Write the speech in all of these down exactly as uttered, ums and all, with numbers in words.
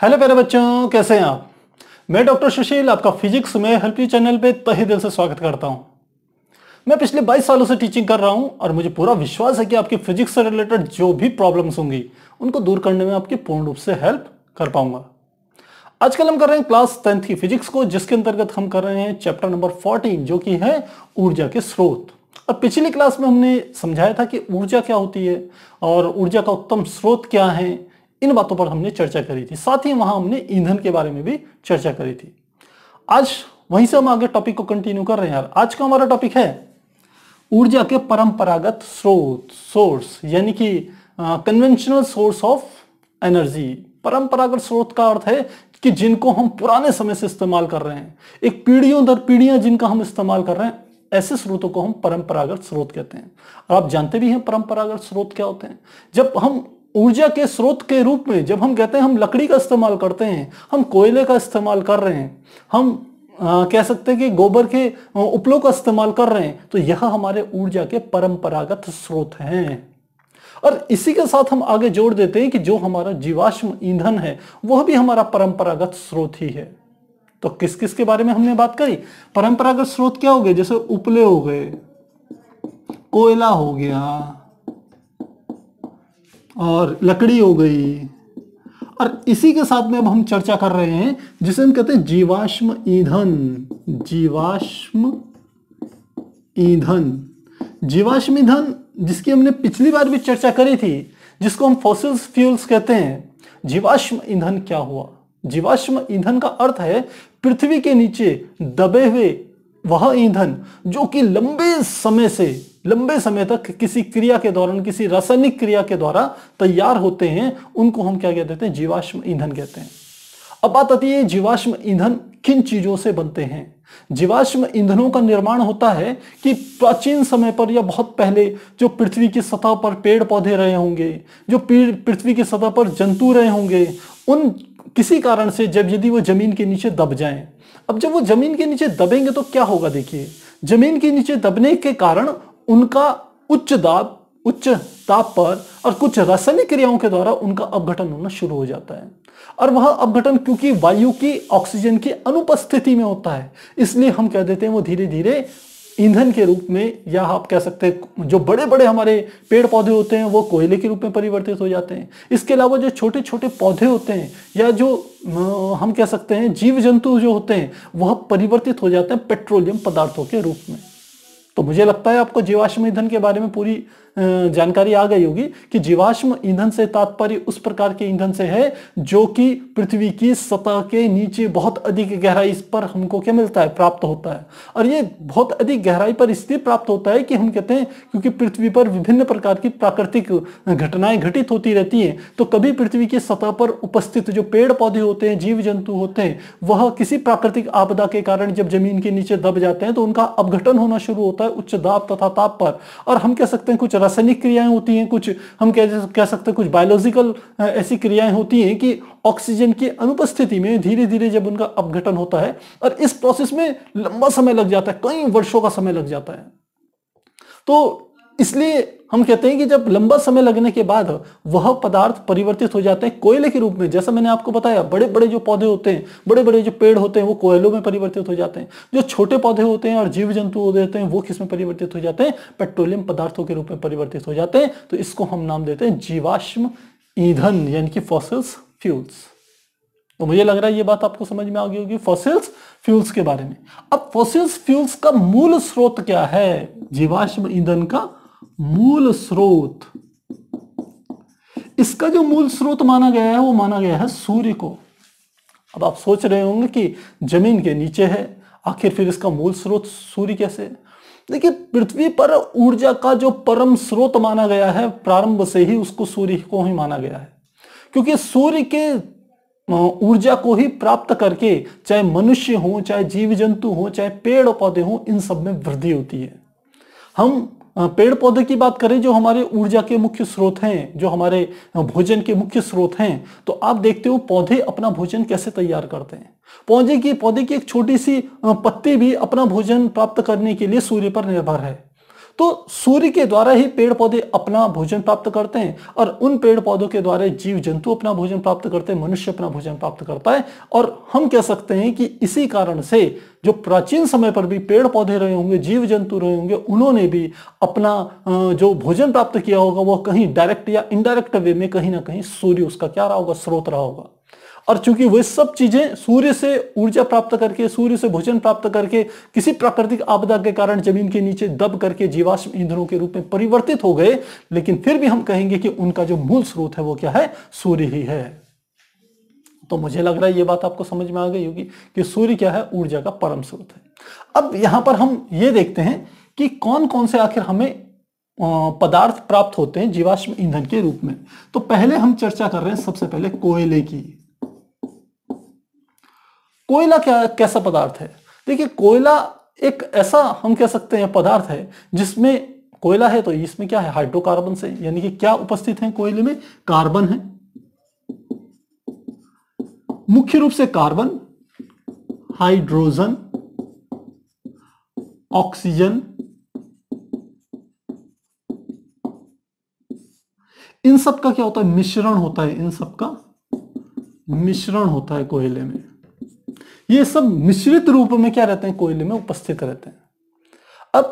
Hello प्यारे बच्चों, कैसे हैं आप। मैं डॉक्टर सुशील आपका फिजिक्स में हेल्प यू चैनल पे तहे दिल से स्वागत करता हूं। मैं पिछले बाईस सालों से टीचिंग कर रहा हूं और मुझे पूरा विश्वास है कि आपकी फिजिक्स से रिलेटेड जो भी प्रॉब्लम्स होंगी उनको दूर करने में आपकी पूर्ण रूप से हेल्प कर पाऊंगा। आजकल हम कर रहे हैं क्लास टेंथ की फिजिक्स को, जिसके अंतर्गत हम कर रहे हैं चैप्टर नंबर फोर्टीन जो कि है ऊर्जा के स्रोत। और पिछली क्लास में हमने समझाया था कि ऊर्जा क्या होती है और ऊर्जा का उत्तम स्रोत क्या है, इन बातों पर हमने चर्चा करी थी। साथ ही वहां हमने ईंधन के बारे में भी चर्चा करी थी। आज वहीं से हम आगे टॉपिक को कंटिन्यू कर रहे हैं। आज का हमारा टॉपिक है ऊर्जा के परंपरागत स्रोत सोर्स, यानी कि कन्वेंशनल सोर्स ऑफ एनर्जी। परंपरागत स्रोत का अर्थ है कि जिनको हम पुराने समय से इस्तेमाल कर रहे हैं, एक पीढ़ियों दर पीढ़ियां जिनका हम इस्तेमाल कर रहे हैं, ऐसे स्रोतों को हम परंपरागत स्रोत कहते हैं। और आप जानते भी हैं परंपरागत स्रोत क्या होते हैं। जब हम ऊर्जा के स्रोत के रूप में, जब हम कहते हैं हम लकड़ी का इस्तेमाल करते हैं, हम कोयले का इस्तेमाल कर रहे हैं, हम आ, कह सकते हैं कि गोबर के उपलों का इस्तेमाल कर रहे हैं, तो यह हमारे ऊर्जा के परंपरागत स्रोत हैं। और इसी के साथ हम आगे जोड़ देते हैं कि जो हमारा जीवाश्म ईंधन है वह भी हमारा परंपरागत स्रोत ही है। तो किस किस के बारे में हमने बात करी। परंपरागत स्रोत क्या हो गए, जैसे उपले हो गए, कोयला हो गया और लकड़ी हो गई। और इसी के साथ में अब हम चर्चा कर रहे हैं जिसे हम कहते हैं जीवाश्म ईंधन। जीवाश्म ईंधन जीवाश्म ईंधन जिसकी हमने पिछली बार भी चर्चा करी थी, जिसको हम फॉसिल्स फ्यूल्स कहते हैं। जीवाश्म ईंधन क्या हुआ। जीवाश्म ईंधन का अर्थ है पृथ्वी के नीचे दबे हुए वह ईंधन जो कि लंबे समय से लंबे समय तक किसी क्रिया के दौरान, किसी रासायनिक क्रिया के द्वारा तैयार होते हैं, उनको हम क्या कहते हैं, जीवाश्म ईंधन कहते हैं। अब बात आती है जीवाश्म ईंधन किन चीजों से बनते हैं। जीवाश्म ईंधनों का निर्माण होता है कि प्राचीन समय पर या बहुत पहले जो पृथ्वी की सतह पर पेड़ पौधे रहे होंगे, जो पृथ्वी की सतह पर जंतु रहे होंगे, उन किसी कारण से जब यदि वो जमीन के नीचे दब जाएं। अब जब वो जमीन के नीचे दबेंगे तो क्या होगा, देखिए जमीन के नीचे दबने के कारण उनका उच्च दाब उच्च ताप पर और कुछ रासायनिक क्रियाओं के द्वारा उनका अपघटन होना शुरू हो जाता है। और वह अपघटन क्योंकि वायु की, ऑक्सीजन की अनुपस्थिति में होता है, इसलिए हम कह देते हैं वो धीरे धीरे ईंधन के रूप में, या आप कह सकते हैं जो बड़े बड़े हमारे पेड़ पौधे होते हैं वो कोयले के रूप में परिवर्तित हो जाते हैं। इसके अलावा जो छोटे छोटे पौधे होते हैं या जो हम कह सकते हैं जीव जंतु जो होते हैं वह परिवर्तित हो जाते हैं पेट्रोलियम पदार्थों के रूप में। तो मुझे लगता है आपको जीवाश्म ईंधन के बारे में पूरी जानकारी आ गई होगी कि जीवाश्म ईंधन से तात्पर्य उस प्रकार के ईंधन से है जो कि पृथ्वी की सतह के नीचे बहुत अधिक गहराई पर हमको क्या मिलता है, प्राप्त होता है। और ये बहुत अधिक गहराई पर इसलिए प्राप्त होता है कि हम कहते हैं क्योंकि पृथ्वी पर विभिन्न प्रकार की प्राकृतिक घटनाएं घटित होती रहती हैं, तो कभी पृथ्वी की सतह पर उपस्थित जो पेड़ पौधे होते हैं, जीव जंतु होते हैं, वह किसी प्राकृतिक आपदा के कारण जब जमीन के नीचे दब जाते हैं तो उनका अपघटन होना शुरू होता है उच्च दाब तथा ताप पर। और हम कह सकते हैं कुछ रासायनिक क्रियाएं होती हैं, कुछ हम कह कह सकते हैं कुछ बायोलॉजिकल ऐसी क्रियाएं होती हैं कि ऑक्सीजन की अनुपस्थिति में धीरे धीरे जब उनका अपघटन होता है, और इस प्रोसेस में लंबा समय लग जाता है, कई वर्षों का समय लग जाता है। तो इसलिए हम कहते हैं कि जब लंबा समय लगने के बाद वह पदार्थ परिवर्तित हो जाते हैं कोयले के रूप में। जैसा मैंने आपको बताया, बड़े बड़े जो पौधे होते हैं, बड़े बड़े जो पेड़ होते हैं वो कोयलों में परिवर्तित हो जाते हैं। जो छोटे पौधे होते हैं और जीव जंतु होते हैं वो किस में परिवर्तित हो जाते हैं, पेट्रोलियम पदार्थों के रूप में परिवर्तित हो जाते हैं। तो इसको हम नाम देते हैं जीवाश्म ईंधन, यानी कि फॉसिल्स फ्यूल्स। तो मुझे लग रहा है ये बात आपको समझ में आ गई होगी फॉसिल्स फ्यूल्स के बारे में। अब फॉसिल्स फ्यूल्स का मूल स्रोत क्या है। जीवाश्म ईंधन का मूल स्रोत, इसका जो मूल स्रोत माना गया है वो माना गया है सूर्य को। अब आप सोच रहे होंगे कि जमीन के नीचे है, आखिर फिर इसका मूल स्रोत सूर्य कैसे। देखिए पृथ्वी पर ऊर्जा का जो परम स्रोत माना गया है प्रारंभ से ही उसको सूर्य को ही माना गया है, क्योंकि सूर्य के ऊर्जा को ही प्राप्त करके चाहे मनुष्य हो, चाहे जीव जंतु हो, चाहे पेड़ पौधे हो, इन सब में वृद्धि होती है। हम पेड़ पौधे की बात करें जो हमारे ऊर्जा के मुख्य स्रोत हैं, जो हमारे भोजन के मुख्य स्रोत हैं, तो आप देखते हो पौधे अपना भोजन कैसे तैयार करते हैं। पौधे की पौधे की एक छोटी सी पत्ती भी अपना भोजन प्राप्त करने के लिए सूर्य पर निर्भर है। तो सूर्य के द्वारा ही पेड़ पौधे अपना भोजन प्राप्त करते हैं और उन पेड़ पौधों के द्वारा जीव जंतु अपना भोजन प्राप्त करते हैं, मनुष्य अपना भोजन प्राप्त करता है। और हम कह सकते हैं कि इसी कारण से जो प्राचीन समय पर भी पेड़ पौधे रहे होंगे, जीव जंतु रहे होंगे, उन्होंने भी अपना जो भोजन प्राप्त किया होगा वह कहीं डायरेक्ट या इनडायरेक्ट वे में कहीं ना कहीं सूर्य उसका क्या रहा होगा, स्रोत रहा होगा। और चूंकि वे सब चीजें सूर्य से ऊर्जा प्राप्त करके, सूर्य से भोजन प्राप्त करके, किसी प्राकृतिक आपदा के कारण जमीन के नीचे दब करके जीवाश्म ईंधनों के रूप में परिवर्तित हो गए, लेकिन फिर भी हम कहेंगे कि उनका जो मूल स्रोत है वो क्या है, सूर्य ही है। तो मुझे लग रहा है ये बात आपको समझ में आ गई होगी कि सूर्य क्या है, ऊर्जा का परम स्रोत है। अब यहां पर हम ये देखते हैं कि कौन कौन से आखिर हमें पदार्थ प्राप्त होते हैं जीवाश्म ईंधन के रूप में। तो पहले हम चर्चा कर रहे हैं सबसे पहले कोयले की। कोयला क्या कैसा पदार्थ है? देखिए कोयला एक ऐसा हम कह सकते हैं पदार्थ है जिसमें कोयला है तो इसमें क्या है, हाइड्रोकार्बन से, यानी कि क्या उपस्थित है कोयले में, कार्बन है, मुख्य रूप से कार्बन, हाइड्रोजन, ऑक्सीजन, इन सब का क्या होता है, मिश्रण होता है, इन सब का मिश्रण होता है कोयले में। ये सब मिश्रित रूप में क्या रहते हैं, कोयले में उपस्थित रहते हैं। अब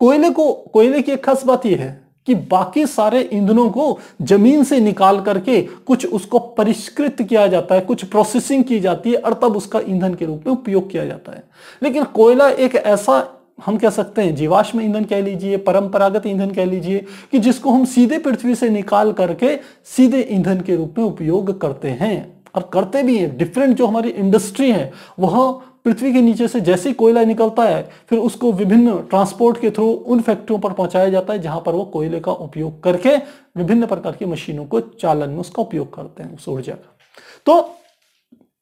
कोयले को कोयले की एक खास बात यह है कि बाकी सारे ईंधनों को जमीन से निकाल करके कुछ उसको परिष्कृत किया जाता है, कुछ प्रोसेसिंग की जाती है और तब उसका ईंधन के रूप में उपयोग किया जाता है। लेकिन कोयला एक ऐसा हम कह सकते हैं जीवाश्म ईंधन कह लीजिए, परंपरागत ईंधन कह लीजिए, कि जिसको हम सीधे पृथ्वी से निकाल करके सीधे ईंधन के रूप में उपयोग करते हैं और करते भी हैं। डिफरेंट जो हमारी इंडस्ट्री है वह पृथ्वी के नीचे से जैसे ही कोयला निकलता है फिर उसको विभिन्न ट्रांसपोर्ट के थ्रू उन फैक्ट्रियों पर पहुंचाया जाता है जहां पर वो कोयले का उपयोग करके विभिन्न प्रकार की मशीनों को चालन में उसका उपयोग करते हैं, उस ऊर्जा का। तो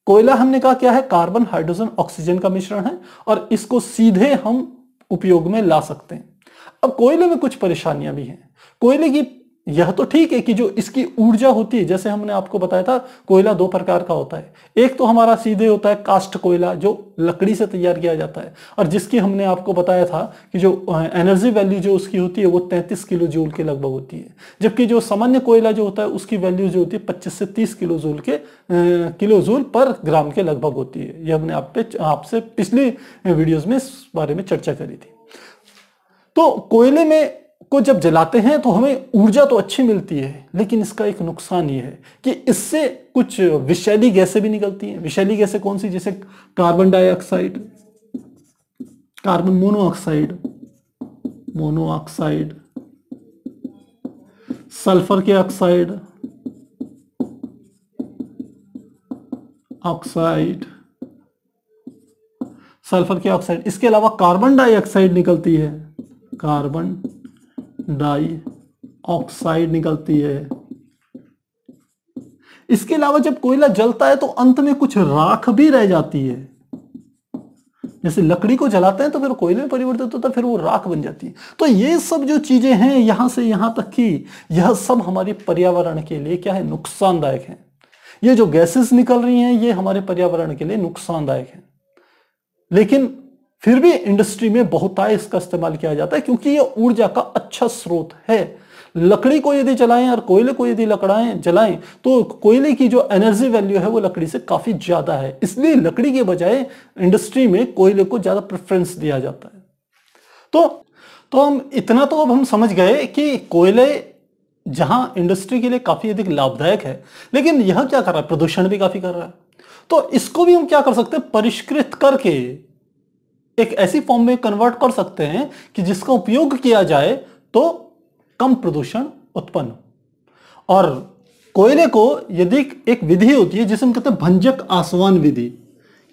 कोयला हमने कहा क्या है, कार्बन, हाइड्रोजन, ऑक्सीजन का मिश्रण है और इसको सीधे हम उपयोग में ला सकते हैं। अब कोयले में कुछ परेशानियां भी हैं। कोयले की यह तो ठीक है कि जो इसकी ऊर्जा होती है, जैसे हमने आपको बताया था कोयला दो प्रकार का होता है, एक तो हमारा सीधे होता है कास्ट कोयला जो लकड़ी से तैयार किया जाता है और जिसकी हमने आपको बताया था कि जो एनर्जी वैल्यू जो उसकी होती है वो तैंतीस किलो जूल के लगभग होती है, जबकि जो सामान्य कोयला जो होता है उसकी वैल्यू जो होती है पच्चीस से तीस किलो जूल के किलो जूल पर ग्राम के लगभग होती है। यह हमने आप पे आपसे पिछली वीडियोज में इस बारे में चर्चा करी थी। तो कोयले में को जब जलाते हैं तो हमें ऊर्जा तो अच्छी मिलती है, लेकिन इसका एक नुकसान ये है कि इससे कुछ विषैली गैसें भी निकलती हैं। विषैली गैसें कौन सी, जैसे carbon dioxide, carbon monoxide, monoxide, sulphur के ऑक्साइड, ऑक्साइड सल्फर के ऑक्साइड, इसके अलावा कार्बन डाइऑक्साइड निकलती है, कार्बन डाई ऑक्साइड निकलती है। इसके अलावा जब कोयला जलता है तो अंत में कुछ राख भी रह जाती है, जैसे लकड़ी को जलाते हैं तो फिर कोयले में परिवर्तित होता है, फिर वो राख बन जाती है। तो ये सब जो चीजें हैं यहां से यहां तक कि यह सब हमारे पर्यावरण के लिए क्या है, नुकसानदायक है। ये जो गैसेस निकल रही हैं ये हमारे पर्यावरण के लिए नुकसानदायक है, लेकिन फिर भी इंडस्ट्री में बहुतायत इसका इस्तेमाल किया जाता है क्योंकि यह ऊर्जा का अच्छा स्रोत है। लकड़ी को यदि जलाएं और कोयले को यदि लकड़ाएं जलाएं तो कोयले की जो एनर्जी वैल्यू है वो लकड़ी से काफी ज्यादा है, इसलिए लकड़ी के बजाय इंडस्ट्री में कोयले को ज्यादा प्रेफरेंस दिया जाता है। तो तो हम इतना तो अब हम समझ गए कि कोयले जहां इंडस्ट्री के लिए काफी अधिक लाभदायक है, लेकिन यह क्या कर रहा है, प्रदूषण भी काफी कर रहा है। तो इसको भी हम क्या कर सकते हैं, परिष्कृत करके एक ऐसी फॉर्म में कन्वर्ट कर सकते हैं कि जिसका उपयोग किया जाए तो कम प्रदूषण उत्पन्न। और कोयले को यदि एक विधि होती है जिसे हम कहते हैं भंजक आसवन विधि,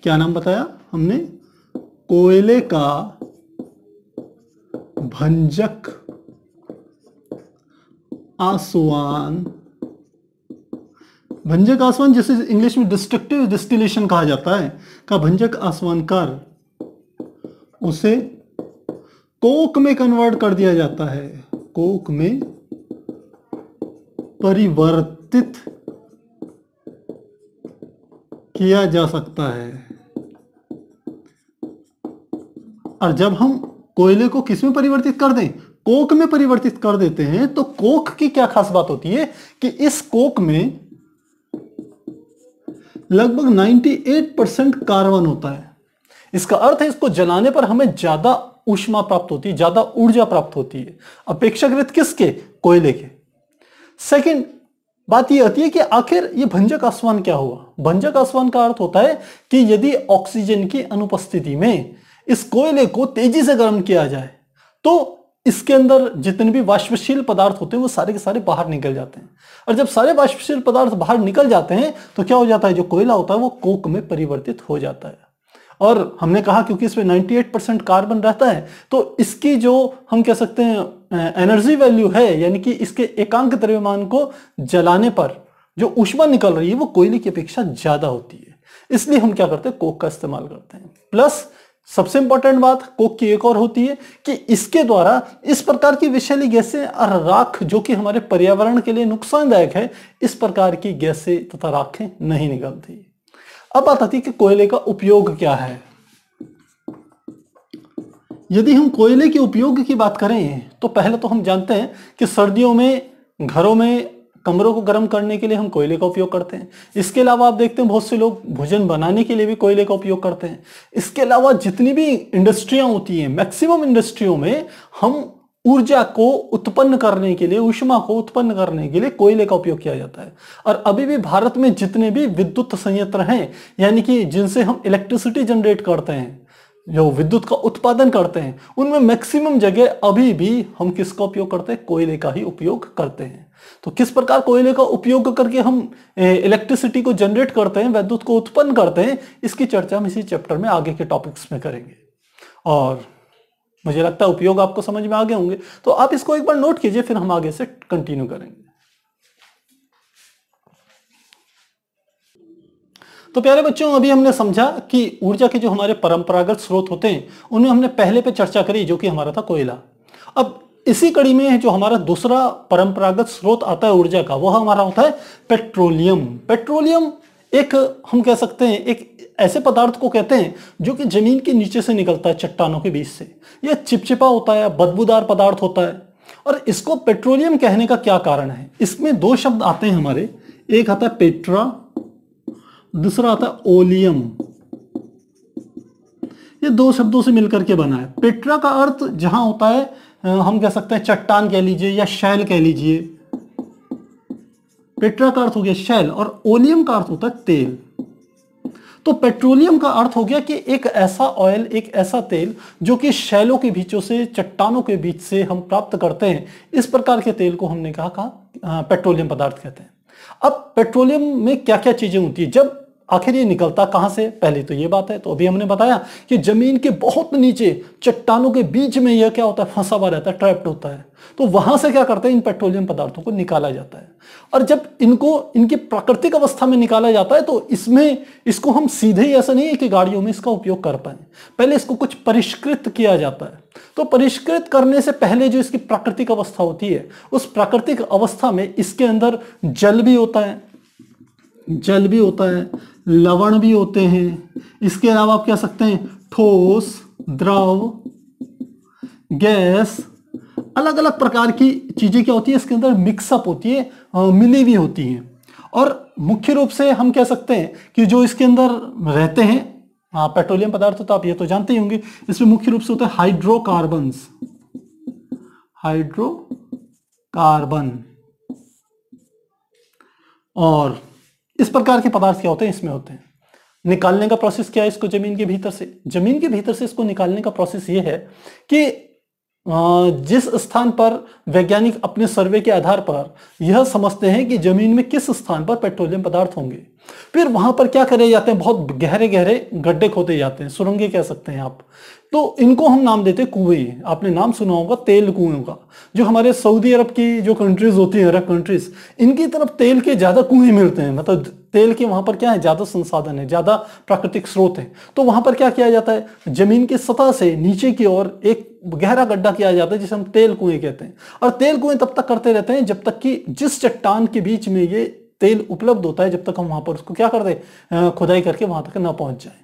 क्या नाम बताया हमने, कोयले का भंजक आसवन, भंजक आसवन जिसे इंग्लिश में डिस्ट्रक्टिव डिस्टिलेशन कहा जाता है, का भंजक आसवन कर उसे कोक में कन्वर्ट कर दिया जाता है, कोक में परिवर्तित किया जा सकता है। और जब हम कोयले को किस में परिवर्तित कर दें, कोक में परिवर्तित कर देते हैं तो कोक की क्या खास बात होती है कि इस कोक में लगभग अट्ठानवे परसेंट कार्बन होता है। इसका अर्थ है इसको जलाने पर हमें ज्यादा ऊष्मा प्राप्त होती है, ज्यादा ऊर्जा प्राप्त होती है अपेक्षाकृत किसके, कोयले के। सेकंड बात यह होती है कि आखिर यह भंजक आसवन क्या हुआ। भंजक आसवन का अर्थ होता है कि यदि ऑक्सीजन की अनुपस्थिति में इस कोयले को तेजी से गर्म किया जाए तो इसके अंदर जितने भी वाष्पशील पदार्थ होते हैं वो सारे के सारे बाहर निकल जाते हैं, और जब सारे वाष्पशील पदार्थ बाहर निकल जाते हैं तो क्या हो जाता है, जो कोयला होता है वो कोक में परिवर्तित हो जाता है। और हमने कहा क्योंकि इसमें अट्ठानवे परसेंट कार्बन रहता है तो इसकी जो हम कह सकते हैं एनर्जी वैल्यू है, यानी कि इसके एकांक द्रव्यमान को जलाने पर जो ऊष्मा निकल रही है वो कोयले की अपेक्षा ज्यादा होती है, इसलिए हम क्या करते हैं, कोक का इस्तेमाल करते हैं। प्लस सबसे इंपॉर्टेंट बात कोक की एक और होती है कि इसके द्वारा इस प्रकार की विषैली गैसें और राख जो कि हमारे पर्यावरण के लिए नुकसानदायक है, इस प्रकार की गैसें तथा राखें नहीं निकलती। अब बात आती है कि कोयले का उपयोग क्या है। यदि हम कोयले के उपयोग की बात करें तो पहले तो हम जानते हैं कि सर्दियों में घरों में कमरों को गर्म करने के लिए हम कोयले का उपयोग करते हैं। इसके अलावा आप देखते हैं बहुत से लोग भोजन बनाने के लिए भी कोयले का उपयोग करते हैं। इसके अलावा जितनी भी इंडस्ट्रियां होती हैं, मैक्सिमम इंडस्ट्रियों में हम ऊर्जा को उत्पन्न करने के लिए, ऊष्मा को उत्पन्न करने के लिए कोयले का उपयोग किया जाता है। और अभी भी भारत में जितने भी विद्युत संयंत्र हैं, यानी कि जिनसे हम इलेक्ट्रिसिटी जनरेट करते हैं, जो विद्युत का उत्पादन करते हैं, उनमें मैक्सिमम जगह अभी भी हम किसका उपयोग करते हैं, कोयले का ही उपयोग करते हैं। तो किस प्रकार कोयले का उपयोग करके हम इलेक्ट्रिसिटी को जनरेट करते हैं, विद्युत को उत्पन्न करते हैं, इसकी चर्चा हम इसी चैप्टर में आगे के टॉपिक्स में करेंगे। और मुझे लगता है उपयोग आपको समझ में आ गए होंगे, तो आप इसको एक बार नोट कीजिए, फिर हम आगे से कंटिन्यू करेंगे। तो प्यारे बच्चों, अभी हमने समझा कि ऊर्जा के जो हमारे परंपरागत स्रोत होते हैं उनमें हमने पहले पे चर्चा करी जो कि हमारा था कोयला। अब इसी कड़ी में जो हमारा दूसरा परंपरागत स्रोत आता है ऊर्जा का, वह हमारा होता है पेट्रोलियम। पेट्रोलियम एक हम कह सकते हैं एक ऐसे पदार्थ को कहते हैं जो कि जमीन के नीचे से निकलता है, चट्टानों के बीच से। यह चिपचिपा होता है, बदबूदार पदार्थ होता है। और इसको पेट्रोलियम कहने का क्या कारण है, इसमें दो शब्द आते हैं हमारे, एक आता है पेट्रा, दूसरा आता है ओलियम। ये दो शब्दों से मिलकर के बना है। पेट्रा का अर्थ जहां होता है हम कह सकते हैं चट्टान कह लीजिए या शैल कह लीजिए, पेट्रा का अर्थ हो गया शैल, और ओलियम का अर्थ होता है तेल। तो पेट्रोलियम का अर्थ हो गया कि एक ऐसा ऑयल, एक ऐसा तेल जो कि शैलों के बीचों से, चट्टानों के बीच से हम प्राप्त करते हैं, इस प्रकार के तेल को हमने कहा, कहा पेट्रोलियम पदार्थ कहते हैं। अब पेट्रोलियम में क्या क्या चीजें होती है, जब आखिर ये निकलता कहां से, पहले तो ये बात है। तो अभी हमने बताया कि जमीन के बहुत नीचे चट्टानों के बीच में यह क्या होता है, फंसा हुआ रहता है, ट्रैप्ड होता है। तो वहां से क्या करते हैं, इन पेट्रोलियम पदार्थों को निकाला जाता है। और जब इनको इनकी प्राकृतिक अवस्था में निकाला जाता है तो इसमें इसको हम सीधे ही, ऐसा नहीं है कि गाड़ियों में इसका उपयोग कर पाए, पहले इसको कुछ परिष्कृत किया जाता है। तो परिष्कृत करने से पहले जो इसकी प्राकृतिक अवस्था होती है, उस प्राकृतिक अवस्था में इसके अंदर जल भी होता है, जल भी होता है, लवण भी होते हैं। इसके अलावा आप कह सकते हैं ठोस, द्रव, गैस, अलग अलग प्रकार की चीजें क्या होती है इसके अंदर मिक्सअप होती है, मिली हुई होती हैं। और मुख्य रूप से हम कह सकते हैं कि जो इसके अंदर रहते हैं हाँ पेट्रोलियम पदार्थ, तो आप ये तो जानते ही होंगे, इसमें मुख्य रूप से होता है हाइड्रोकार्बन्स, हाइड्रोकार्बन और इस प्रकार के पदार्थ क्या होते हैं इसमें होते हैं। निकालने का प्रोसेस क्या है, इसको जमीन के भीतर से, जमीन के भीतर से इसको निकालने का प्रोसेस ये है कि जिस स्थान पर वैज्ञानिक अपने सर्वे के आधार पर यह समझते हैं कि जमीन में किस स्थान पर पेट्रोलियम पदार्थ होंगे, फिर वहां पर क्या करे जाते हैं, बहुत गहरे गहरे गड्ढे खोदे जाते हैं, सुरंगें कह सकते हैं आप। तो इनको हम नाम देते हैं कुएं। आपने नाम सुना होगा तेल कुएं का, जो हमारे सऊदी अरब की जो कंट्रीज होती हैं, अरब कंट्रीज, इनकी तरफ तेल के ज्यादा कुएं मिलते हैं, मतलब तेल के वहां पर क्या है, ज्यादा संसाधन है, ज्यादा प्राकृतिक स्रोत है। तो वहां पर क्या किया जाता है, जमीन की सतह से नीचे की ओर एक गहरा गड्ढा किया जाता है जिसे हम तेल कुएं कहते हैं। और तेल कुएं तब तक करते रहते हैं जब तक कि जिस चट्टान के बीच में ये तेल उपलब्ध होता है, जब तक हम वहां पर उसको क्या कर दे, खुदाई करके वहां तक ना पहुंच जाए।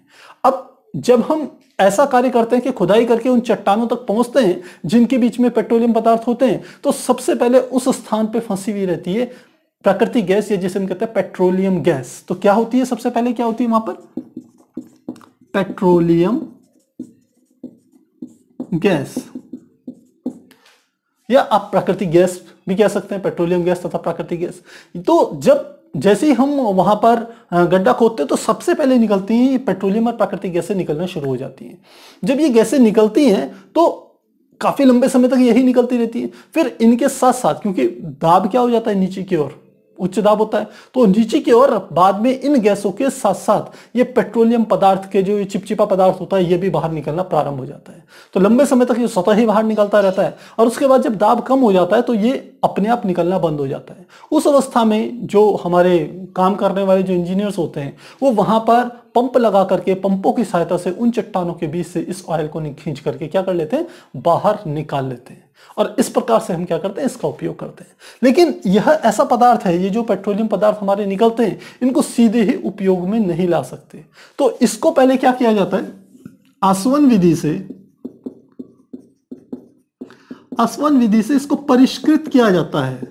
अब जब हम ऐसा कार्य करते हैं कि खुदाई करके उन चट्टानों तक पहुंचते हैं जिनके बीच में पेट्रोलियम पदार्थ होते हैं, तो सबसे पहले उस स्थान पे फंसी हुई रहती है प्राकृतिक गैस, या जिसे हम कहते हैं पेट्रोलियम गैस। तो क्या होती है, सबसे पहले क्या होती है वहां पर, पेट्रोलियम गैस, या आप प्राकृतिक गैस भी कह सकते हैं, पेट्रोलियम गैस तथा प्राकृतिक गैस। तो जब जैसे ही हम वहां पर गड्ढा खोदते हैं तो सबसे पहले निकलती हैं ये पेट्रोलियम और प्राकृतिक गैसें निकलना शुरू हो जाती हैं। जब ये गैसें निकलती हैं तो काफी लंबे समय तक यही निकलती रहती हैं। फिर इनके साथ साथ क्योंकि दाब क्या हो जाता है नीचे की ओर, उच्च दाब होता है, तो नीचे की ओर बाद में इन गैसों के साथ साथ ये पेट्रोलियम पदार्थ के जो चिपचिपा पदार्थ होता है ये भी बाहर निकलना प्रारंभ हो जाता है। तो लंबे समय तक ये स्वतः ही बाहर निकलता रहता है और उसके बाद जब दाब कम हो जाता है तो ये अपने आप निकलना बंद हो जाता है। उस अवस्था में जो हमारे काम करने वाले जो इंजीनियर्स होते हैं वो वहां पर पंप लगा करके, पंपों की सहायता से उन चट्टानों के बीच से इस ऑयल को खींच करके क्या कर लेते हैं, बाहर निकाल लेते हैं। और इस प्रकार से हम क्या करते हैं, इसका उपयोग करते हैं। लेकिन यह ऐसा पदार्थ है, ये जो पेट्रोलियम पदार्थ हमारे निकलते हैं इनको सीधे ही उपयोग में नहीं ला सकते। तो इसको पहले क्या किया जाता है, आसवन विधि से, आसवन विधि से इसको परिष्कृत किया जाता है,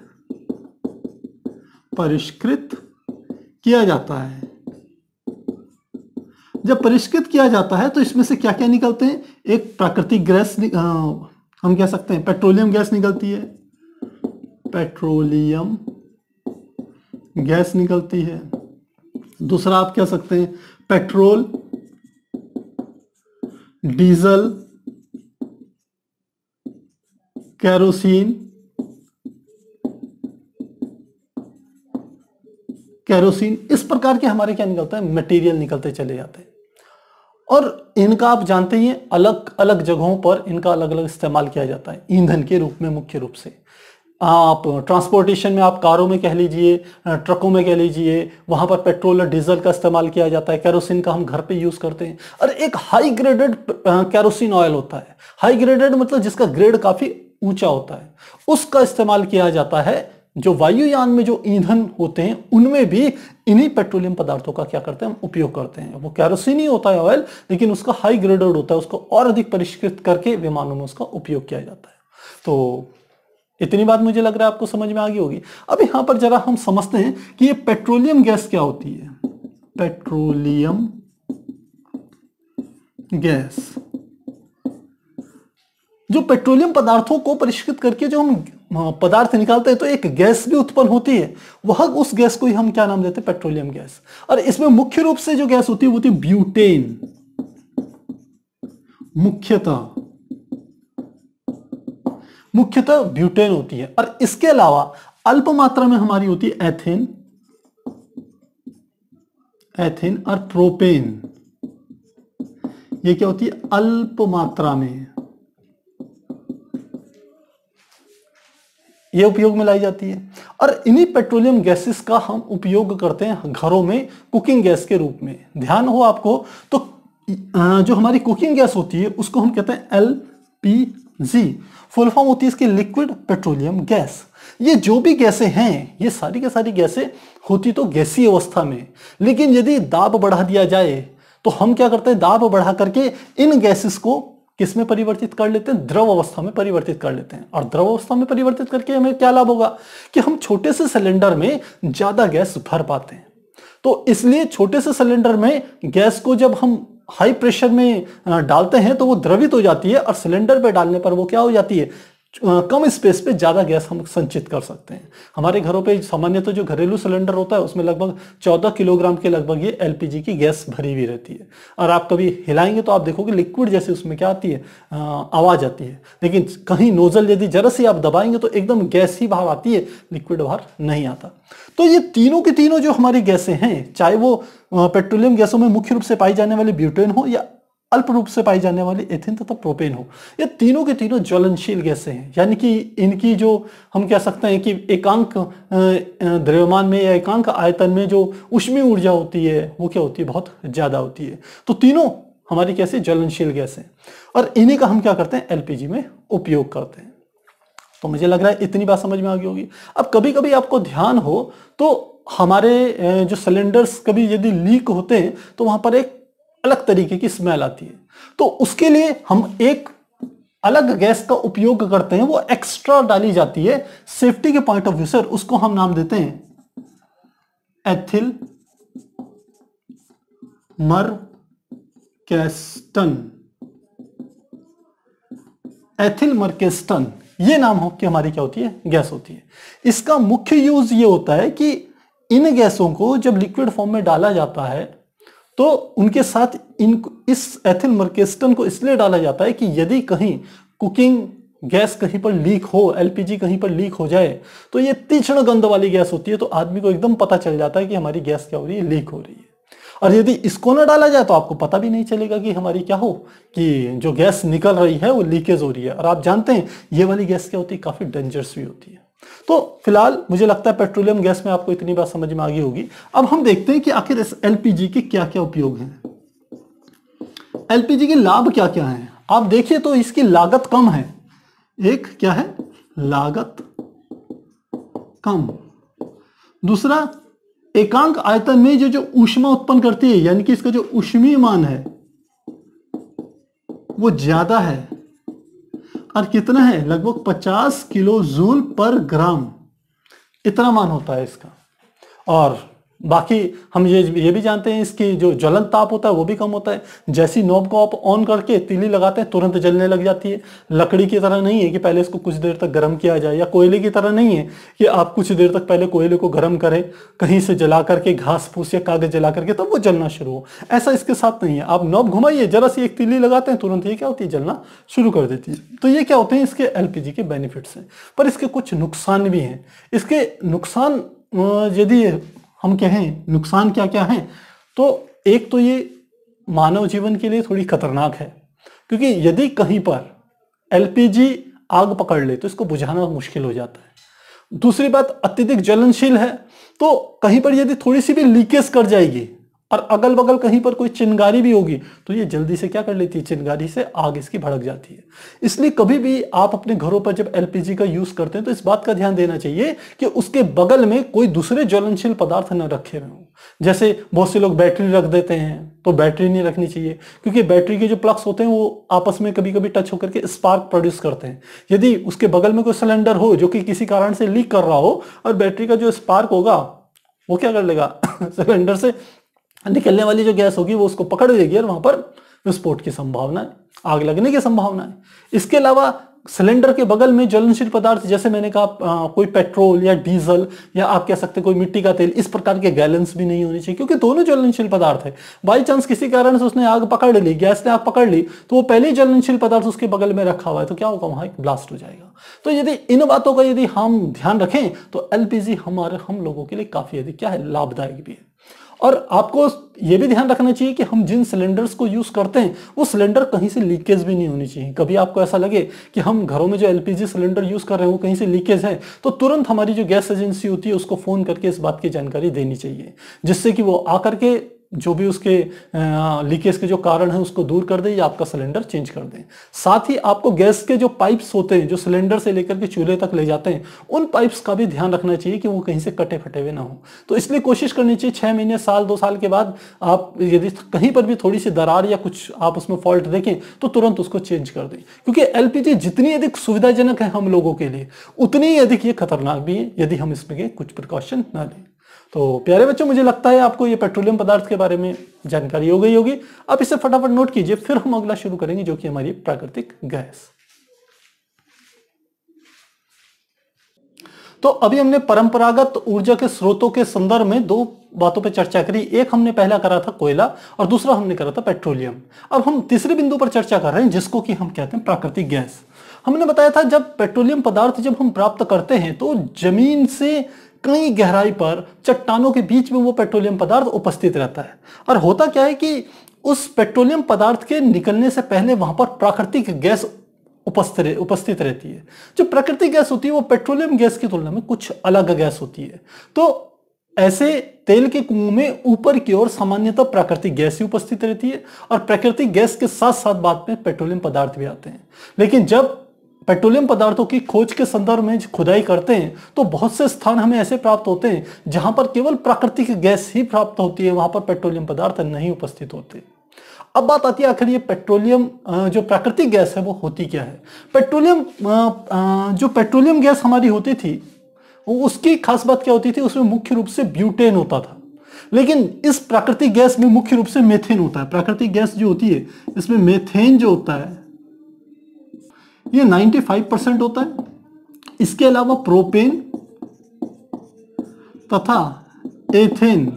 परिष्कृत किया जाता है। जब परिष्कृत किया जाता है तो इसमें से क्या क्या निकलते हैं, एक प्राकृतिक गैस, हम कह सकते हैं पेट्रोलियम गैस निकलती है, पेट्रोलियम गैस निकलती है। दूसरा आप कह सकते हैं पेट्रोल, डीजल, केरोसिन, केरोसिन, इस प्रकार के हमारे क्या निकलता है, मटेरियल निकलते चले जाते हैं। और इनका आप जानते ही हैं अलग अलग जगहों पर इनका अलग अलग इस्तेमाल किया जाता है, ईंधन के रूप में मुख्य रूप से। आप ट्रांसपोर्टेशन में, आप कारों में कह लीजिए, ट्रकों में कह लीजिए, वहाँ पर पेट्रोल और डीजल का इस्तेमाल किया जाता है। केरोसिन का हम घर पे यूज़ करते हैं। और एक हाई ग्रेडेड केरोसिन ऑयल होता है, हाई ग्रेडेड मतलब जिसका ग्रेड काफ़ी ऊँचा होता है, उसका इस्तेमाल किया जाता है। जो वायुयान में जो ईंधन होते हैं उनमें भी इन्हीं पेट्रोलियम पदार्थों का क्या करते हैं, हम उपयोग करते हैं। वो केरोसिन ही होता है ऑयल, लेकिन उसका हाई ग्रेडेड होता है, उसको और अधिक परिष्कृत करके विमानों में उसका उपयोग किया जाता है। तो इतनी बात मुझे लग रहा है आपको समझ में आ गई होगी। अब यहाँ पर जरा हम समझते हैं कि ये पेट्रोलियम गैस क्या होती है, पेट्रोलियम गैस। जो पेट्रोलियम पदार्थों को परिष्कृत करके जो हम पदार्थ निकालते हैं तो एक गैस भी उत्पन्न होती है, वह उस गैस को ही हम क्या नाम देते हैं, पेट्रोलियम गैस। और इसमें मुख्य रूप से जो गैस होती है वो होती है ब्यूटेन, मुख्यतः मुख्यतः ब्यूटेन होती है। और इसके अलावा अल्प मात्रा में हमारी होती है एथेन, एथेन और प्रोपेन। ये क्या होती है, अल्प मात्रा में ये उपयोग में लाई जाती है। और इन्हीं पेट्रोलियम गैसेस का हम उपयोग करते हैं घरों में कुकिंग गैस के रूप में। ध्यान हो आपको, तो जो हमारी कुकिंग गैस होती है उसको हम कहते हैं L P G. Full form होती है इसकी लिक्विड पेट्रोलियम गैस। ये जो भी गैसें हैं, ये सारी के सारी गैसें होती तो गैसीय अवस्था में, लेकिन यदि दाब बढ़ा दिया जाए तो हम क्या करते हैं, दाब बढ़ा करके इन गैसेस को किसमें परिवर्तित कर लेते हैं, द्रव अवस्था में परिवर्तित कर लेते हैं। और द्रव अवस्था में परिवर्तित करके हमें क्या लाभ होगा, कि हम छोटे से सिलेंडर में ज्यादा गैस भर पाते हैं। तो इसलिए छोटे से सिलेंडर में गैस को जब हम हाई प्रेशर में डालते हैं तो वो द्रवित हो जाती है, और सिलेंडर पे डालने पर वो क्या हो जाती है, कम स्पेस पे ज़्यादा गैस हम संचित कर सकते हैं। हमारे घरों पे सामान्यतः तो जो घरेलू सिलेंडर होता है उसमें लगभग चौदह किलोग्राम के लगभग ये एल पी जी की गैस भरी हुई रहती है। और आप कभी हिलाएंगे तो आप देखोगे लिक्विड जैसे उसमें क्या आती है, आवाज़ आती है। लेकिन कहीं नोजल यदि जरा सी आप दबाएंगे तो एकदम गैस ही बाहर आती है, लिक्विड बाहर नहीं आता। तो ये तीनों की तीनों जो हमारी गैसें हैं, चाहे वो पेट्रोलियम गैसों में मुख्य रूप से पाई जाने वाली ब्यूटेन हो या अल्प रूप से पाई जाने वाली एथेन तथा प्रोपेन हो, ये तीनों के तीनों ज्वलनशील गैसें हैं। यानी कि इनकी जो हम कह सकते हैं कि एकांक द्रव्यमान में या एकांक आयतन में जो ऊष्मीय ऊर्जा होती है वो क्या होती है, बहुत ज़्यादा होती है। तो तीनों हमारी कैसे ज्वलनशील गैसें, और इन्हीं का हम क्या करते हैं, एल पी जी में उपयोग करते हैं। तो मुझे लग रहा है इतनी बात समझ में आ गई होगी। अब कभी कभी आपको ध्यान हो तो हमारे जो सिलेंडर्स कभी यदि लीक होते हैं तो वहाँ पर एक अलग तरीके की स्मेल आती है। तो उसके लिए हम एक अलग गैस का उपयोग करते हैं, वो एक्स्ट्रा डाली जाती है। सेफ्टी के पॉइंट ऑफ व्यू से उसको हम नाम देते हैं एथिल मर्केस्टन। एथिल मर्केस्टन ये नाम हो कि हमारी क्या होती है, गैस होती है। इसका मुख्य यूज ये होता है कि इन गैसों को जब लिक्विड फॉर्म में डाला जाता है तो उनके साथ इन इस एथिल मर्केस्टन को इसलिए डाला जाता है कि यदि कहीं कुकिंग गैस कहीं पर लीक हो, एलपीजी कहीं पर लीक हो जाए तो ये तीक्ष्ण गंध वाली गैस होती है, तो आदमी को एकदम पता चल जाता है कि हमारी गैस क्या हो रही है, लीक हो रही है। और यदि इसको ना डाला जाए तो आपको पता भी नहीं चलेगा कि हमारी क्या हो कि जो गैस निकल रही है वो लीकेज हो रही है। और आप जानते हैं ये वाली गैस क्या होती है, काफी डेंजरस भी होती है। तो फिलहाल मुझे लगता है पेट्रोलियम गैस में आपको इतनी बात समझ में आ गई होगी। अब हम देखते हैं कि आखिर इस एलपीजी के क्या क्या उपयोग हैं, एलपीजी के लाभ क्या क्या हैं। आप देखिए तो इसकी लागत कम है, एक क्या है, लागत कम। दूसरा, एकांक आयतन में जो जो ऊष्मा उत्पन्न करती है, यानी कि इसका जो ऊष्मीय मान है वो ज्यादा है और कितना है, लगभग पचास किलो जूल पर ग्राम इतना मान होता है इसका। और बाकी हम ये ये भी जानते हैं इसकी जो ज्वलन ताप होता है वो भी कम होता है। जैसी नॉब को आप ऑन करके तीली लगाते हैं तुरंत जलने लग जाती है। लकड़ी की तरह नहीं है कि पहले इसको कुछ देर तक गर्म किया जाए, या कोयले की तरह नहीं है कि आप कुछ देर तक पहले कोयले को गर्म करें, कहीं से जला करके घास फूस या कागज जला करके तब तो वो जलना शुरू हो, ऐसा इसके साथ नहीं है। आप नॉब घुमाइए, जरा सी एक तीली लगाते हैं तुरंत ये क्या होती है, जलना शुरू कर देती है। तो ये क्या होते हैं इसके एलपीजी के बेनिफिट्स हैं। पर इसके कुछ नुकसान भी हैं। इसके नुकसान यदि हम कहें, नुकसान क्या क्या हैं, तो एक तो ये मानव जीवन के लिए थोड़ी खतरनाक है, क्योंकि यदि कहीं पर एलपीजी आग पकड़ ले तो इसको बुझाना मुश्किल हो जाता है। दूसरी बात, अत्यधिक ज्वलनशील है, तो कहीं पर यदि थोड़ी सी भी लीकेज कर जाएगी और अगल बगल कहीं पर कोई चिंगारी भी होगी तो ये जल्दी से क्या कर लेती है, चिंगारी से आग इसकी भड़क जाती है। इसलिए कभी भी आप अपने घरों पर जब एलपीजी का यूज करते हैं तो इस बात का ध्यान देना चाहिए कि उसके बगल में कोई दूसरे ज्वलनशील पदार्थ न रखे हुए हों। जैसे बहुत से लोग बैटरी रख देते हैं, तो बैटरी नहीं रखनी चाहिए, क्योंकि बैटरी के जो प्लग्स होते हैं वो आपस में कभी कभी टच होकर के स्पार्क प्रोड्यूस करते हैं। यदि उसके बगल में कोई सिलेंडर हो जो कि किसी कारण से लीक कर रहा हो और बैटरी का जो स्पार्क होगा वो क्या कर लेगा, सिलेंडर से निकलने वाली जो गैस होगी वो उसको पकड़ लेगी और वहां पर विस्फोट की संभावना है, आग लगने की संभावना है। इसके अलावा सिलेंडर के बगल में ज्वलनशील पदार्थ जैसे मैंने कहा आ, कोई पेट्रोल या डीजल या आप कह सकते हैं कोई मिट्टी का तेल, इस प्रकार के गैलेंस भी नहीं होने चाहिए, क्योंकि दोनों ज्वलनशील पदार्थ है। बाई चांस किसी कारण से उसने आग पकड़ ली, गैस ने आग पकड़ ली, तो वो पहले ही ज्वलनशील पदार्थ उसके बगल में रखा हुआ है तो क्या होगा, वहां एक ब्लास्ट हो जाएगा। तो यदि इन बातों का यदि हम ध्यान रखें तो एलपीजी हमारे हम लोगों के लिए काफी अधिक क्या है, लाभदायक भी है। और आपको ये भी ध्यान रखना चाहिए कि हम जिन सिलेंडर्स को यूज़ करते हैं वो सिलेंडर कहीं से लीकेज भी नहीं होनी चाहिए। कभी आपको ऐसा लगे कि हम घरों में जो एलपीजी सिलेंडर यूज़ कर रहे हैं वो कहीं से लीकेज है, तो तुरंत हमारी जो गैस एजेंसी होती है उसको फ़ोन करके इस बात की जानकारी देनी चाहिए, जिससे कि वो आकर के जो भी उसके लीकेज के जो कारण है उसको दूर कर दें या आपका सिलेंडर चेंज कर दें। साथ ही आपको गैस के जो पाइप्स होते हैं जो सिलेंडर से लेकर के चूल्हे तक ले जाते हैं, उन पाइप्स का भी ध्यान रखना चाहिए कि वो कहीं से कटे फटे हुए ना हो। तो इसलिए कोशिश करनी चाहिए छः महीने साल दो साल के बाद आप यदि कहीं पर भी थोड़ी सी दरार या कुछ आप उसमें फॉल्ट देखें तो तुरंत उसको चेंज कर दें, क्योंकि एलपीजी जितनी अधिक सुविधाजनक है हम लोगों के लिए उतनी ही अधिक ये खतरनाक भी है यदि हम इसमें कुछ प्रिकॉशन ना लें। तो प्यारे बच्चों, मुझे लगता है आपको ये पेट्रोलियम पदार्थ के बारे में जानकारी हो गई होगी। आप इसे फटाफट नोट कीजिए, फिर हम अगला शुरू करेंगे जो कि हमारी प्राकृतिक गैस। तो अभी हमने परंपरागत ऊर्जा के स्रोतों के संदर्भ में दो बातों पर चर्चा करी। एक हमने पहला करा था कोयला और दूसरा हमने करा था पेट्रोलियम। अब हम तीसरे बिंदु पर चर्चा कर रहे हैं जिसको कि हम कहते हैं प्राकृतिक गैस। हमने बताया था जब पेट्रोलियम पदार्थ जब हम प्राप्त करते हैं तो जमीन से कई गहराई पर चट्टानों के बीच में वो पेट्रोलियम पदार्थ उपस्थित रहता है। और होता क्या है कि उस पेट्रोलियम पदार्थ के निकलने से पहले वहां पर प्राकृतिक गैस उपस्थित रहती है। जो प्राकृतिक गैस होती है वो पेट्रोलियम गैस की तुलना में कुछ अलग गैस होती है। तो ऐसे तेल के कुओं में ऊपर की ओर सामान्यतः प्राकृतिक गैस ही उपस्थित रहती है और प्राकृतिक गैस के साथ साथ बाद में पेट्रोलियम पदार्थ भी आते हैं। लेकिन जब पेट्रोलियम पदार्थों की खोज के संदर्भ में खुदाई करते हैं तो बहुत से स्थान हमें ऐसे प्राप्त होते हैं जहां पर केवल प्राकृतिक गैस ही प्राप्त होती है, वहां पर पेट्रोलियम पदार्थ नहीं उपस्थित होते। अब बात आती है आखिर ये पेट्रोलियम जो प्राकृतिक गैस है वो होती क्या है। पेट्रोलियम जो पेट्रोलियम गैस हमारी होती थी उसकी खास बात क्या होती थी, उसमें मुख्य रूप से ब्यूटेन होता था, लेकिन इस प्राकृतिक गैस में मुख्य रूप से मेथेन होता है। प्राकृतिक गैस जो होती है इसमें मेथेन जो होता है ये पचानवे परसेंट होता है। इसके अलावा प्रोपेन तथा एथेन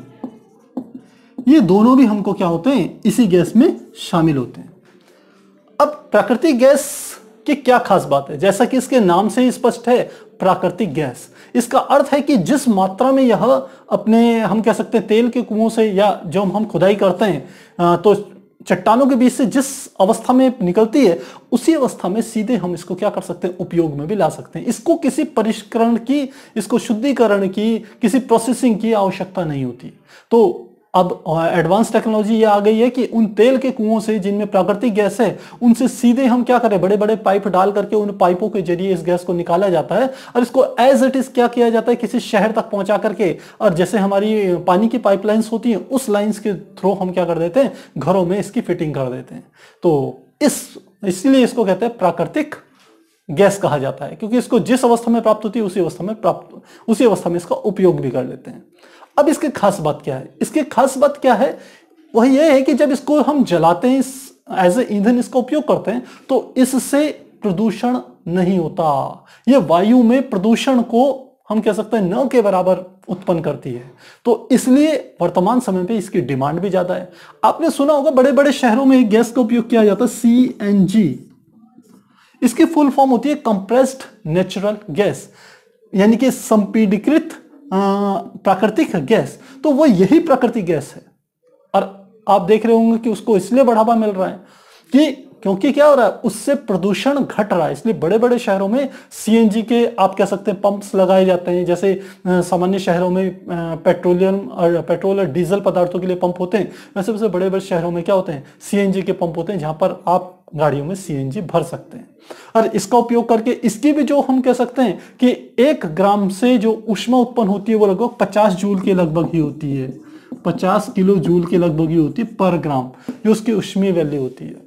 ये दोनों भी हमको क्या होते हैं, इसी गैस में शामिल होते हैं। अब प्राकृतिक गैस की क्या खास बात है, जैसा कि इसके नाम से ही स्पष्ट है प्राकृतिक गैस, इसका अर्थ है कि जिस मात्रा में यह अपने हम कह सकते हैं तेल के कुओं से या जो हम खुदाई करते हैं तो चट्टानों के बीच से जिस अवस्था में निकलती है उसी अवस्था में सीधे हम इसको क्या कर सकते हैं, उपयोग में भी ला सकते हैं। इसको किसी परिष्करण की, इसको शुद्धिकरण की, किसी प्रोसेसिंग की आवश्यकता नहीं होती। तो अब एडवांस टेक्नोलॉजी ये आ गई है कि उन तेल के कुओं से जिनमें प्राकृतिक गैस है उनसे सीधे हम क्या करें, बड़े बड़े पाइप डाल करके उन पाइपों के जरिए इस गैस को निकाला जाता है और इसको एज इट इज क्या किया जाता है, किसी शहर तक पहुंचा करके, और जैसे हमारी पानी की पाइपलाइंस होती हैं उस लाइंस के थ्रू हम क्या कर देते हैं, घरों में इसकी फिटिंग कर देते हैं। तो इस इसलिए इसको कहते हैं प्राकृतिक गैस कहा जाता है, क्योंकि इसको जिस अवस्था में प्राप्त होती है उसी अवस्था में प्राप्त उसी अवस्था में इसका उपयोग भी कर लेते हैं। अब इसकी खास बात क्या है, इसकी खास बात क्या है, वह यह है कि जब इसको हम जलाते हैं, एज ए ईंधन इसका उपयोग करते हैं, तो इससे प्रदूषण नहीं होता। यह वायु में प्रदूषण को हम कह सकते हैं न के बराबर उत्पन्न करती है। तो इसलिए वर्तमान समय पे इसकी डिमांड भी ज्यादा है। आपने सुना होगा बड़े बड़े शहरों में गैस का उपयोग किया जाता है, सी एन जी। इसकी फुल फॉर्म होती है कंप्रेस्ड नेचुरल गैस, यानी कि संपीडीकृत प्राकृतिक गैस। तो वो यही प्राकृतिक गैस है, और आप देख रहे होंगे कि उसको इसलिए बढ़ावा मिल रहा है कि क्योंकि क्या हो रहा है, उससे प्रदूषण घट रहा है। इसलिए बड़े बड़े शहरों में सीएनजी के आप कह सकते हैं पंप्स लगाए जाते हैं। जैसे सामान्य शहरों में पेट्रोलियम और पेट्रोल और डीजल पदार्थों के लिए पंप होते हैं, वैसे वैसे बड़े बड़े शहरों में क्या होते हैं, सीएनजी के पंप होते हैं, जहां पर आप गाड़ियों में सीएनजी भर सकते हैं। और इसका उपयोग करके इसकी भी जो हम कह सकते हैं कि एक ग्राम से जो ऊष्मा उत्पन्न होती है वो लगभग पचास जूल के लगभग ही होती है, पचास किलो जूल के लगभग ही होती है पर ग्राम, जो उसकी ऊष्मीय वैल्यू होती है।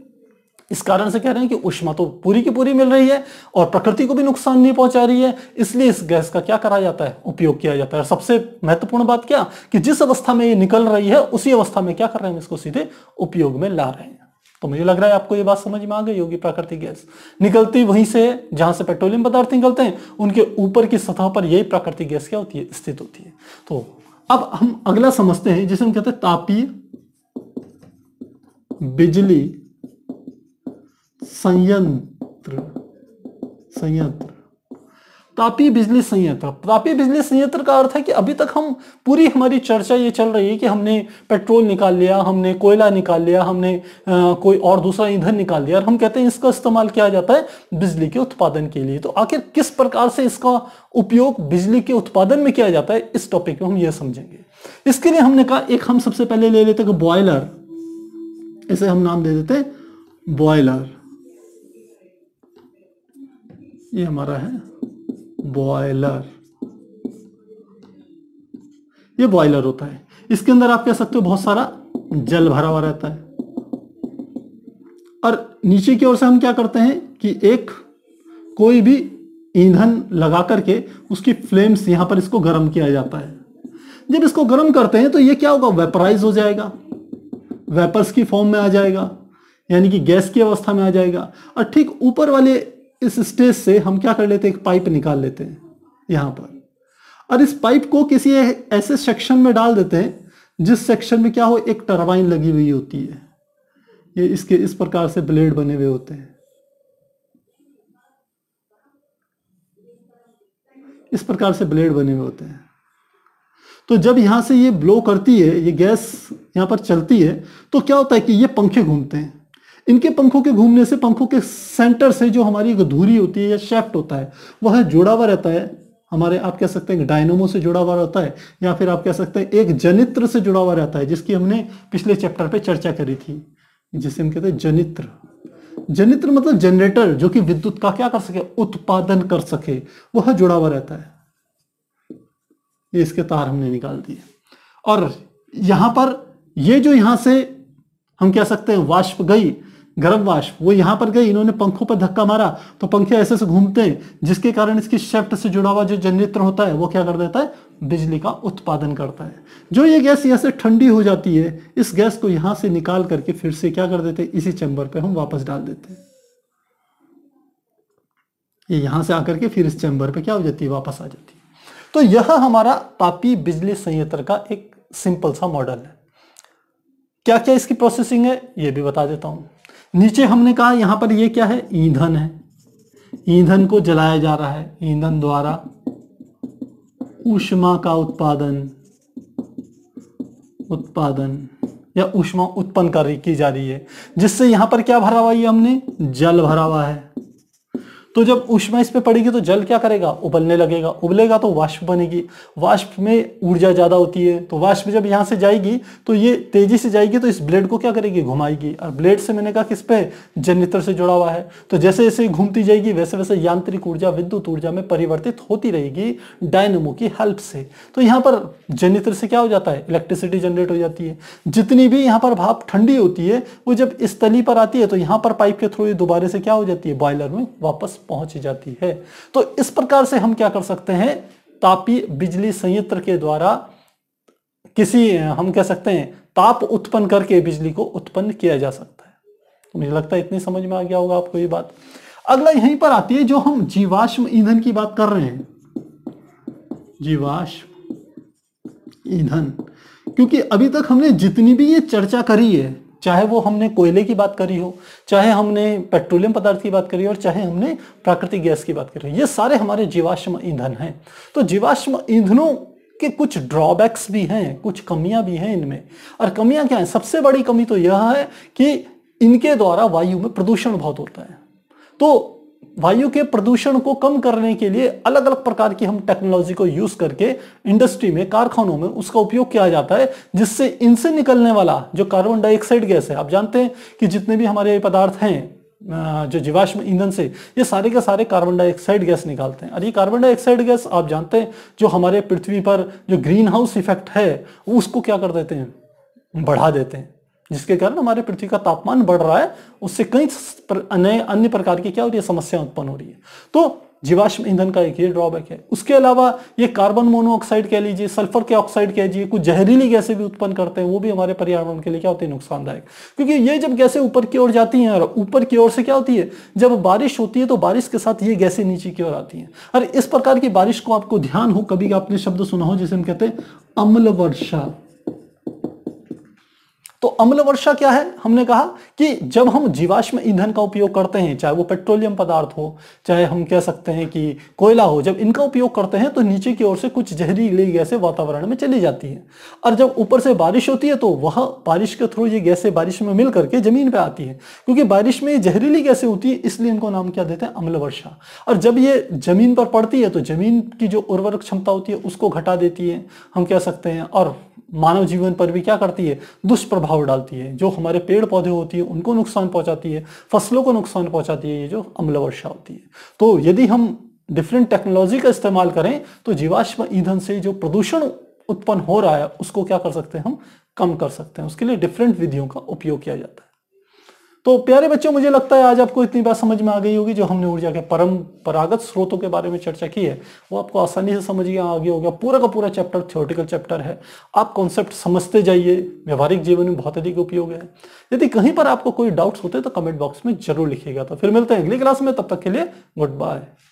इस कारण से कह रहे हैं कि ऊष्मा तो पूरी की पूरी मिल रही है और प्रकृति को भी नुकसान नहीं पहुंचा रही है, इसलिए इस गैस का क्या करा जाता है, उपयोग किया जाता है। और सबसे महत्वपूर्ण बात क्या, कि जिस अवस्था में ये निकल रही है उसी अवस्था में क्या कर रहे हैं, इसको सीधे उपयोग में ला रहे हैं। तो मुझे लग रहा है आपको ये बात समझ में आ गई होगी। प्राकृतिक गैस निकलती वहीं से जहां से पेट्रोलियम पदार्थ निकलते हैं, उनके ऊपर की सतह पर यही प्राकृतिक गैस क्या होती है, स्थित होती है। तो अब हम अगला समझते हैं, जिसे हम कहते हैं तापीय बिजली संयंत्र संयंत्र तापीय बिजली संयंत्र। तापीय बिजली संयंत्र का अर्थ है कि अभी तक हम पूरी हमारी चर्चा ये चल रही है कि हमने पेट्रोल निकाल लिया, हमने कोयला निकाल लिया, हमने आ, कोई और दूसरा ईंधन निकाल लिया, और हम कहते हैं इसका इस्तेमाल किया जाता है बिजली के उत्पादन के लिए। तो आखिर किस प्रकार से इसका उपयोग बिजली के उत्पादन में किया जाता है, इस टॉपिक में हम यह समझेंगे। इसके लिए हमने कहा एक हम सबसे पहले ले लेते हैं बॉयलर, इसे हम नाम दे देते हैं बॉयलर, ये हमारा है बॉयलर, ये बॉयलर होता है। इसके अंदर आप कह सकते हो बहुत सारा जल भरा हुआ रहता है, और नीचे की ओर से हम क्या करते हैं कि एक कोई भी ईंधन लगा करके उसकी फ्लेम्स यहां पर इसको गर्म किया जाता है। जब इसको गर्म करते हैं तो ये क्या होगा, वेपराइज हो जाएगा, वेपर्स की फॉर्म में आ जाएगा, यानी कि गैस की अवस्था में आ जाएगा। और ठीक ऊपर वाले इस स्टेज से हम क्या कर लेते हैं, एक पाइप निकाल लेते हैं यहाँ पर, और इस पाइप को किसी ऐसे सेक्शन में डाल देते हैं जिस सेक्शन में क्या हो, एक टरबाइन लगी हुई होती है, ये इसके इस प्रकार से ब्लेड बने हुए होते हैं, इस प्रकार से ब्लेड बने हुए होते हैं। तो जब यहाँ से ये ब्लो करती है, ये गैस यहाँ पर चलती है, तो क्या होता है कि ये पंखे घूमते हैं। इनके पंखों के घूमने से पंखों के सेंटर से जो हमारी धुरी होती है या शेफ्ट होता है वह जुड़ा हुआ रहता है हमारे, आप कह सकते हैं डायनेमो से जुड़ा हुआ रहता है, या फिर आप कह सकते हैं एक जनित्र से जुड़ा हुआ रहता है, जिसकी हमने पिछले चैप्टर पे चर्चा करी थी, जिसे हम कहते हैं जनित्र। जनित्र मतलब जनरेटर, जो कि विद्युत का क्या कर सके, उत्पादन कर सके, वह जुड़ा हुआ रहता है। ये इसके तार हमने निकाल दिए, और यहाँ पर ये जो यहाँ से हम कह सकते हैं वाष्प गई, गर्म वाष्प वो यहाँ पर गई, इन्होंने पंखों पर धक्का मारा तो पंखे ऐसे से घूमते हैं, जिसके कारण इसकी शेफ्ट से जुड़ा हुआ जो जनरेटर होता है वो क्या कर देता है, बिजली का उत्पादन करता है। जो ये गैस यहाँ से ठंडी हो जाती है, इस गैस को यहाँ से निकाल करके फिर से क्या कर देते हैं, इसी चैम्बर पे हम वापस डाल देते हैं। ये यहाँ से आकर के फिर इस चैम्बर पे क्या हो जाती है, वापस आ जाती है। तो यह हमारा तापीय बिजली संयंत्र का एक सिंपल सा मॉडल है। क्या क्या इसकी प्रोसेसिंग है ये भी बता देता हूँ। नीचे हमने कहा यहाँ पर ये क्या है, ईंधन है, ईंधन को जलाया जा रहा है, ईंधन द्वारा ऊष्मा का उत्पादन उत्पादन या ऊष्मा उत्पन्न कर की जा रही है, जिससे यहाँ पर क्या भरा हुआ है, हमने जल भरा हुआ है। तो जब ऊष्मा इस पे पड़ेगी तो जल क्या करेगा, उबलने लगेगा, उबलेगा तो वाष्प बनेगी, वाष्प में ऊर्जा ज्यादा होती है, तो वाष्प जब यहाँ से जाएगी तो ये तेजी से जाएगी, तो इस ब्लेड को क्या करेगी, घुमाएगी। और ब्लेड से मैंने कहा किस पे, जनरेटर से जुड़ा हुआ है, तो जैसे जैसे घूमती जाएगी वैसे वैसे यांत्रिक ऊर्जा विद्युत ऊर्जा में परिवर्तित होती रहेगी डायनेमो की हेल्प से। तो यहाँ पर जनरेटर से क्या हो जाता है, इलेक्ट्रिसिटी जनरेट हो जाती है। जितनी भी यहाँ पर भाप ठंडी होती है वो जब इस तली पर आती है तो यहाँ पर पाइप के थ्रू दोबारा से क्या हो जाती है, बॉयलर में वापस पहुंच जाती है। तो इस प्रकार से हम क्या कर सकते हैं, तापीय बिजली संयंत्र के द्वारा किसी हम कह सकते हैं ताप उत्पन्न करके बिजली को उत्पन्न किया जा सकता है। तो मुझे लगता है इतनी समझ में आ गया होगा आपको ये बात। अगला यहीं पर आती है जो हम जीवाश्म ईंधन की बात कर रहे हैं, जीवाश्म ईंधन, क्योंकि अभी तक हमने जितनी भी ये चर्चा करी है, चाहे वो हमने कोयले की बात करी हो, चाहे हमने पेट्रोलियम पदार्थ की बात करी हो, और चाहे हमने प्राकृतिक गैस की बात करी हो, ये सारे हमारे जीवाश्म ईंधन हैं। तो जीवाश्म ईंधनों के कुछ ड्रॉबैक्स भी हैं, कुछ कमियां भी हैं इनमें। और कमियां क्या हैं, सबसे बड़ी कमी तो यह है कि इनके द्वारा वायु में प्रदूषण बहुत होता है। तो वायु के प्रदूषण को कम करने के लिए अलग अलग प्रकार की हम टेक्नोलॉजी को यूज करके इंडस्ट्री में, कारखानों में उसका उपयोग किया जाता है, जिससे इनसे निकलने वाला जो कार्बन डाइऑक्साइड गैस है, आप जानते हैं कि जितने भी हमारे पदार्थ हैं जो जीवाश्म ईंधन से, ये सारे के सारे कार्बन डाइऑक्साइड गैस निकालते हैं। और ये कार्बन डाइऑक्साइड गैस आप जानते हैं जो हमारे पृथ्वी पर जो ग्रीन हाउस इफेक्ट है उसको क्या कर देते हैं, बढ़ा देते हैं, जिसके कारण हमारे पृथ्वी का तापमान बढ़ रहा है, उससे कई नए अन्य प्रकार की क्या हो रही है, समस्याएं उत्पन्न हो रही है। तो जीवाश्म ईंधन का एक ये ड्रॉबैक है। उसके अलावा ये कार्बन मोनोऑक्साइड कह लीजिए, सल्फर के ऑक्साइड कह लीजिए, कुछ जहरीली गैसें भी उत्पन्न करते हैं, वो भी हमारे पर्यावरण के लिए क्या होती है, नुकसानदायक। क्योंकि ये जब गैसें ऊपर की ओर जाती हैं और ऊपर की ओर से क्या होती है, जब बारिश होती है तो बारिश के साथ ये गैसें नीचे की ओर आती हैं। और इस प्रकार की बारिश को आपको ध्यान हो, कभी आपने शब्द सुना हो जिसे हम कहते हैं अम्ल वर्षा। तो अम्ल वर्षा क्या है, हमने कहा कि जब हम जीवाश्म ईंधन का उपयोग करते हैं, चाहे वो पेट्रोलियम पदार्थ हो, चाहे हम कह सकते हैं कि कोयला हो, जब इनका उपयोग करते हैं तो नीचे की ओर से कुछ जहरीली गैसें वातावरण में चली जाती हैं। और जब ऊपर से बारिश होती है तो वह बारिश के थ्रू ये गैसें बारिश में मिल करके जमीन पर आती है। क्योंकि बारिश में जहरीली गैसें होती है, इसलिए इनको नाम क्या देते हैं, अम्ल वर्षा। और जब ये जमीन पर पड़ती है तो जमीन की जो उर्वरक क्षमता होती है उसको घटा देती है, हम कह सकते हैं, और मानव जीवन पर भी क्या करती है, दुष्प्रभाव डालती है। जो हमारे पेड़ पौधे होती है उनको नुकसान पहुंचाती है, फसलों को नुकसान पहुंचाती है, ये जो अम्ल वर्षा होती है। तो यदि हम डिफरेंट टेक्नोलॉजी का इस्तेमाल करें तो जीवाश्म ईंधन से जो प्रदूषण उत्पन्न हो रहा है उसको क्या कर सकते हैं, हम कम कर सकते हैं। उसके लिए डिफरेंट विधियों का उपयोग किया जाता है। तो प्यारे बच्चों, मुझे लगता है आज आपको इतनी बात समझ में आ गई होगी, जो हमने ऊर्जा के परंपरागत स्रोतों के बारे में चर्चा की है वो आपको आसानी से समझ में आ गया होगा। पूरा का पूरा चैप्टर थ्योरेटिकल चैप्टर है, आप कॉन्सेप्ट समझते जाइए, व्यवहारिक जीवन में बहुत अधिक उपयोग है। यदि कहीं पर आपको कोई डाउट्स होते हैं तो कमेंट बॉक्स में जरूर लिखिएगा। तो फिर मिलते हैं अगली क्लास में, तब तक के लिए गुड बाय।